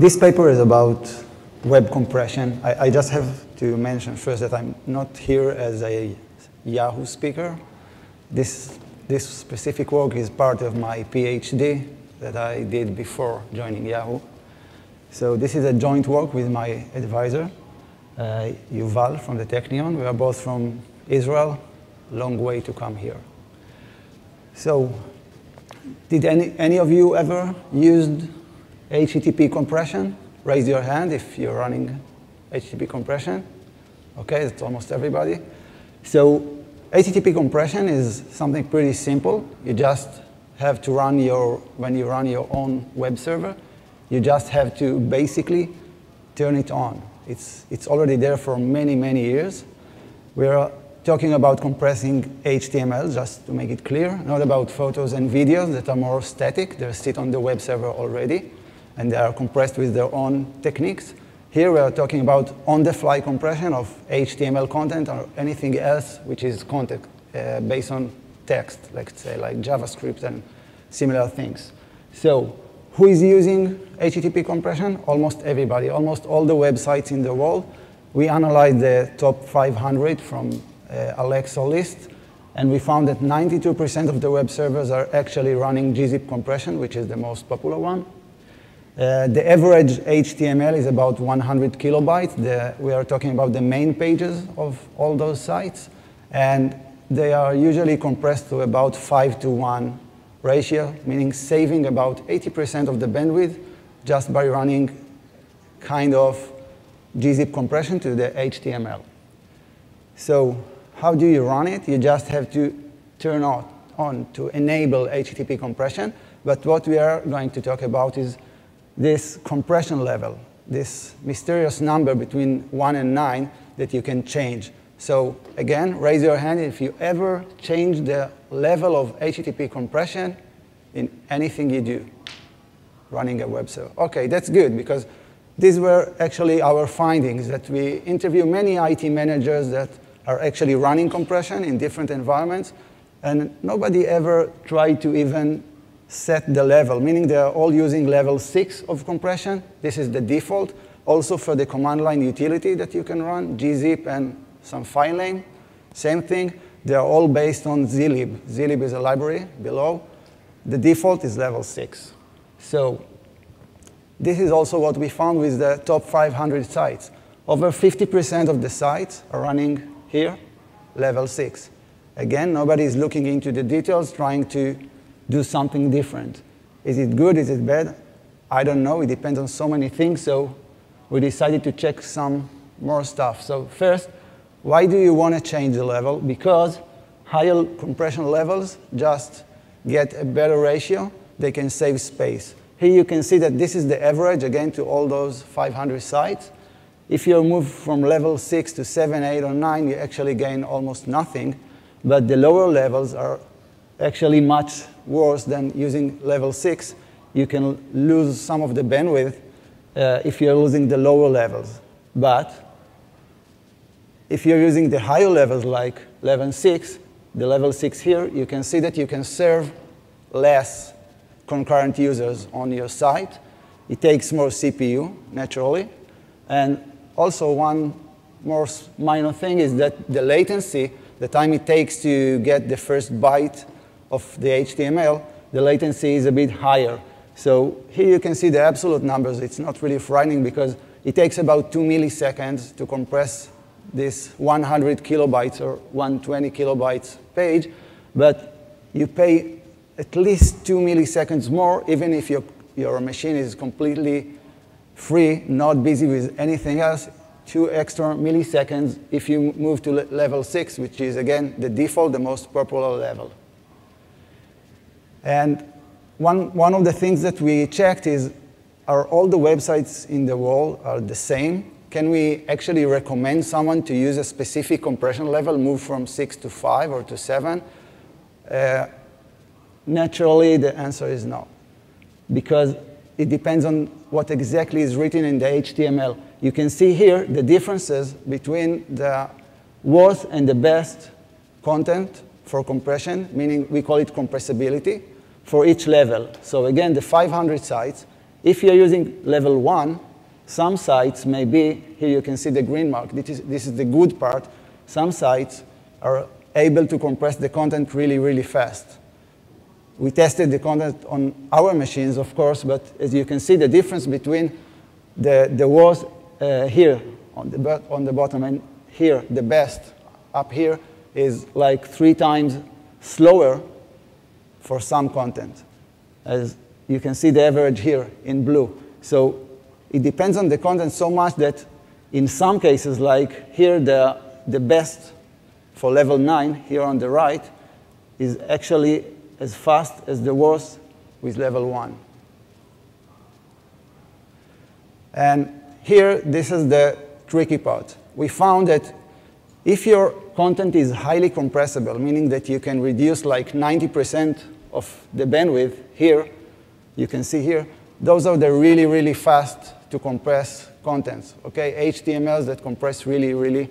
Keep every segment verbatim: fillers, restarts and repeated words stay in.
This paper is about web compression. I, I just have to mention first that I'm not here as a Yahoo speaker. This, this specific work is part of my PhD that I did before joining Yahoo. So this is a joint work with my advisor, uh, Yuval from the Technion. We are both from Israel, long way to come here. So did any, any of you ever used H T T P compression? Raise your hand if you're running H T T P compression. Okay, that's almost everybody. So H T T P compression is something pretty simple. You just have to run your, when you run your own web server, you just have to basically turn it on. It's, it's already there for many, many years. We are talking about compressing H T M L, just to make it clear, not about photos and videos that are more static. They sit on the web server already, and they are compressed with their own techniques. Here we are talking about on-the-fly compression of H T M L content or anything else which is content uh, based on text, let's say, like JavaScript and similar things. So who is using H T T P compression? Almost everybody, almost all the websites in the world. We analyzed the top five hundred from uh, Alexa list, and we found that ninety-two percent of the web servers are actually running G zip compression, which is the most popular one. Uh, the average H T M L is about one hundred kilobytes. The, we are talking about the main pages of all those sites, and they are usually compressed to about five to one ratio, meaning saving about eighty percent of the bandwidth just by running kind of G zip compression to the H T M L. So how do you run it? You just have to turn on, on to enable H T T P compression, but what we are going to talk about is this compression level, this mysterious number between one and nine that you can change. So again, raise your hand if you ever change the level of H T T P compression in anything you do, running a web server. Okay, that's good, because these were actually our findings, that we interview many I T managers that are actually running compression in different environments, and nobody ever tried to even set the level, meaning they're all using level six of compression. This is the default. Also for the command line utility that you can run, G zip and some file name, same thing. They're all based on zlib. Zlib is a library below. The default is level six. So this is also what we found with the top five hundred sites. Over fifty percent of the sites are running here, level six. Again, nobody's looking into the details, trying to do something different. Is it good? Is it bad? I don't know. It depends on so many things, so we decided to check some more stuff. So first, why do you want to change the level? Because higher compression levels just get a better ratio. They can save space. Here you can see that this is the average, again, to all those five hundred sites. If you move from level six to seven, eight, or nine, you actually gain almost nothing, but the lower levels are actually much worse than using level six. You can lose some of the bandwidth uh, if you're using the lower levels. But if you're using the higher levels like level six, the level six here, you can see that you can serve less concurrent users on your site. It takes more C P U, naturally. And also one more minor thing is that the latency, the time it takes to get the first byte of the H T M L, the latency is a bit higher. So here you can see the absolute numbers. It's not really frightening because it takes about two milliseconds to compress this one hundred kilobytes or one hundred twenty kilobytes page, but you pay at least two milliseconds more, even if your, your machine is completely free, not busy with anything else, two extra milliseconds if you move to level six, which is, again, the default, the most popular level. And one, one of the things that we checked is, are all the websites in the world are the same? Can we actually recommend someone to use a specific compression level, move from six to five or to seven? Uh, naturally, the answer is no, because it depends on what exactly is written in the H T M L. You can see here the differences between the worst and the best content for compression, meaning we call it compressibility, for each level. So again, the five hundred sites, If you're using level one, some sites may be, here you can see the green mark, this is, this is the good part, some sites are able to compress the content really, really fast. We tested the content on our machines, of course, but as you can see, the difference between the, the worst uh, here on the, on the bottom and here, the best up here, is like three times slower for some content. As you can see the average here in blue. So it depends on the content so much that in some cases, like here, the, the best for level nine here on the right is actually as fast as the worst with level one. And here, this is the tricky part. We found that if your content is highly compressible, meaning that you can reduce like ninety percent of the bandwidth here, you can see here, those are the really, really fast to compress contents, okay? H T M Ls that compress really, really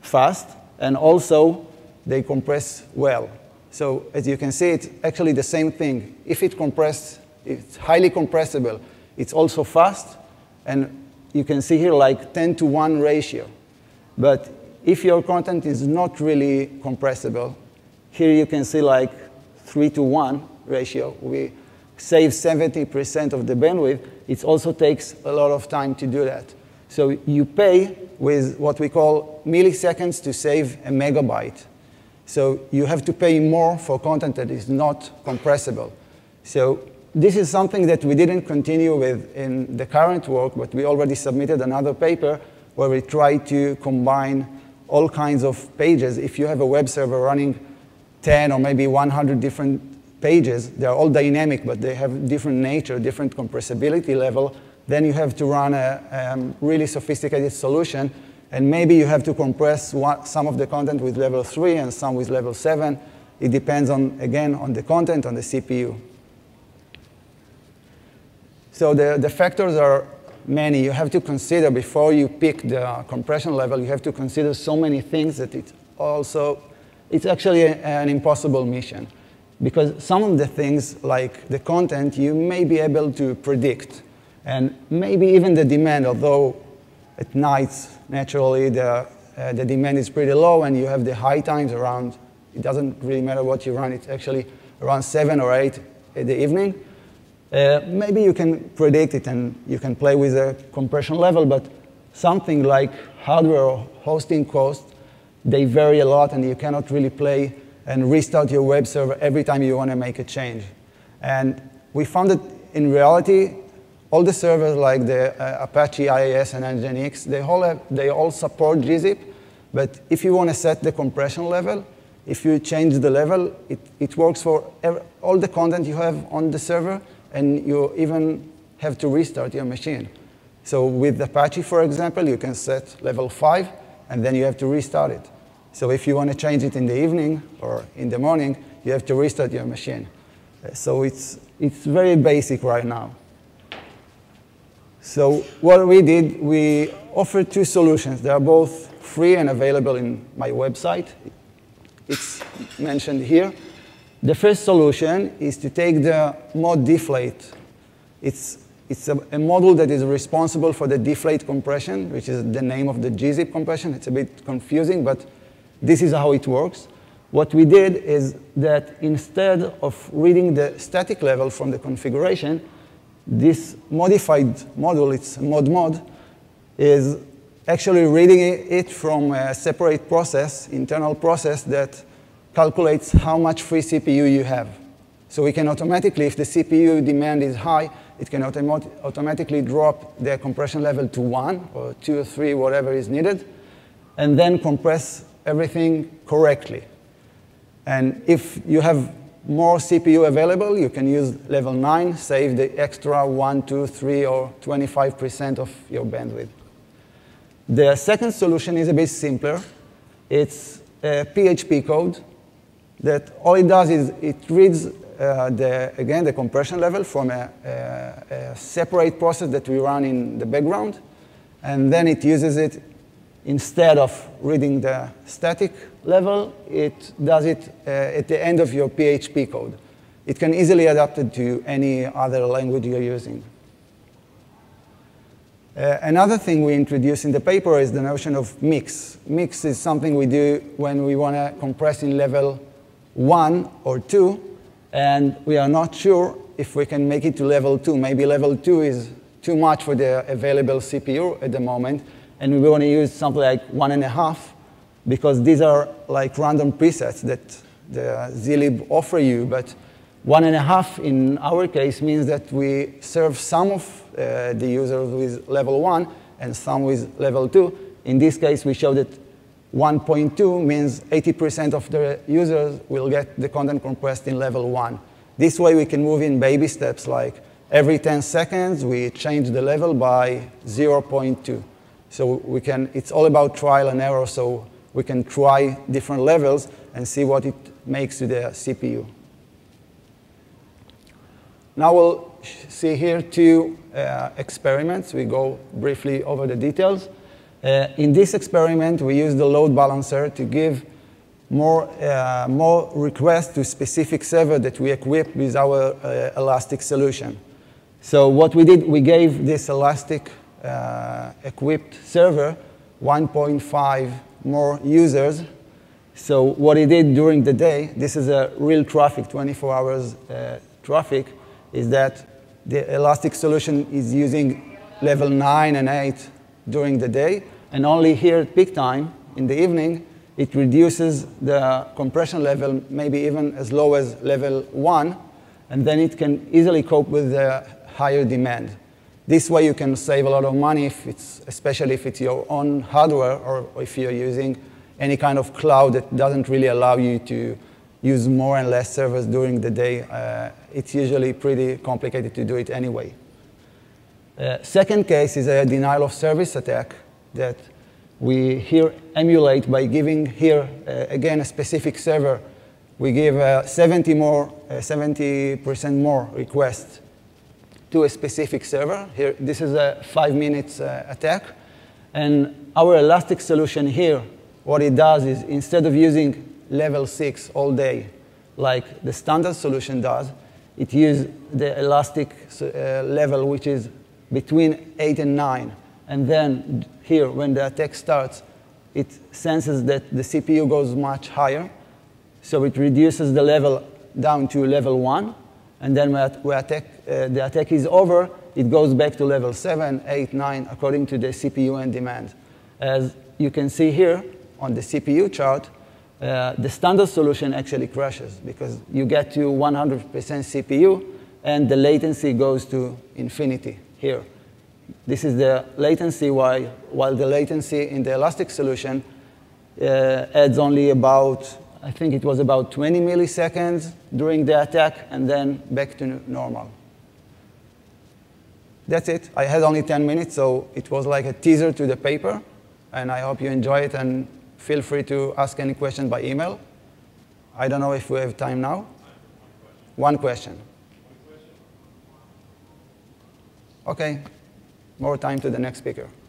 fast, and also they compress well. So as you can see, it's actually the same thing. If it compresses, it's highly compressible, it's also fast, and you can see here like ten to one ratio. But if your content is not really compressible, here you can see like three to one ratio. We save seventy percent of the bandwidth. It also takes a lot of time to do that. So you pay with what we call milliseconds to save a megabyte. So you have to pay more for content that is not compressible. So this is something that we didn't continue with in the current work, but we already submitted another paper where we try to combine all kinds of pages. If you have a web server running ten or maybe one hundred different pages, they're all dynamic, but they have different nature, different compressibility level, then you have to run a um, really sophisticated solution. And maybe you have to compress one, some of the content with level three and some with level seven. It depends on, again, on the content, on the C P U. So the, the factors are many. You have to consider, before you pick the compression level, you have to consider so many things that it's also, it's actually a, an impossible mission. Because some of the things, like the content, you may be able to predict. And maybe even the demand, although at nights, naturally, the, uh, the demand is pretty low, and you have the high times around, it doesn't really matter what you run, it's actually around seven or eight in the evening. Uh, maybe you can predict it, and you can play with the compression level, but something like hardware or hosting costs, they vary a lot, and you cannot really play and restart your web server every time you want to make a change. And we found that in reality, all the servers like the uh, Apache, I I S, and Nginx, they all, have, they all support G zip, but if you want to set the compression level, if you change the level, it, it works for every, all the content you have on the server, and you even have to restart your machine. So with Apache, for example, you can set level five, and then you have to restart it. So if you want to change it in the evening or in the morning, you have to restart your machine. So it's, it's very basic right now. So what we did, we offered two solutions. They are both free and available in my website. It's mentioned here. The first solution is to take the mod deflate. It's, it's a, a module that is responsible for the deflate compression, which is the name of the G zip compression. It's a bit confusing, but this is how it works. What we did is that instead of reading the static level from the configuration, this modified module, it's mod mod, is actually reading it from a separate process, internal process, that calculates how much free C P U you have. So we can automatically, if the C P U demand is high, it can autom automatically drop the compression level to one or two or three, whatever is needed, and then compress everything correctly. And if you have more C P U available, you can use level nine, save the extra one, two, three, or twenty-five percent of your bandwidth. The second solution is a bit simpler. It's a P H P code that all it does is it reads, uh, the, again, the compression level from a, a, a separate process that we run in the background, and then it uses it. Instead of reading the static level, it does it uh, at the end of your P H P code. It can easily adapt it to any other language you're using. Uh, another thing we introduced in the paper is the notion of mix. Mix is something we do when we want to compress in level one or two, and we are not sure if we can make it to level two. Maybe level two is too much for the available C P U at the moment, and we want to use something like one and a half, because these are like random presets that the zlib offer you, but one and a half in our case means that we serve some of uh, the users with level one and some with level two. In this case, we show that one point two means eighty percent of the users will get the content compressed in level one. This way we can move in baby steps, like every ten seconds we change the level by zero point two. So we can, it's all about trial and error, so we can try different levels and see what it makes to the C P U. Now we'll see here two uh, experiments. We go briefly over the details. Uh, in this experiment, we use the load balancer to give more, uh, more requests to specific server that we equip with our uh, Elastic solution. So what we did, we gave this Elastic uh, equipped server one point five more users. So what it did during the day, this is a real traffic, twenty-four hours uh, traffic, is that the Elastic solution is using level nine and eight during the day, and only here at peak time, in the evening, it reduces the compression level maybe even as low as level one, and then it can easily cope with the higher demand. This way you can save a lot of money, if it's, especially if it's your own hardware or if you're using any kind of cloud that doesn't really allow you to use more and less servers during the day. Uh, it's usually pretty complicated to do it anyway. Uh, second case is a denial of service attack that we here emulate by giving here, uh, again, a specific server. We give uh, seventy percent more, uh, seventy percent more requests to a specific server. Here, this is a five minutes uh, attack. And our Elastic solution here, what it does is, instead of using level six all day, like the standard solution does, it uses the Elastic uh, level, which is between eight and nine. And then here, when the attack starts, it senses that the C P U goes much higher. So it reduces the level down to level one. And then when attack, uh, the attack is over, it goes back to level seven, eight, nine, according to the C P U and demand. As you can see here on the C P U chart, Uh, the standard solution actually crashes because you get to one hundred percent C P U and the latency goes to infinity here. This is the latency, while, while the latency in the Elastic solution uh, adds only about, I think it was about twenty milliseconds during the attack, and then back to normal. That's it. I had only ten minutes, so it was like a teaser to the paper, and I hope you enjoy it, and feel free to ask any question by email. I don't know if we have time now. One question. One question. Okay, more time to the next speaker.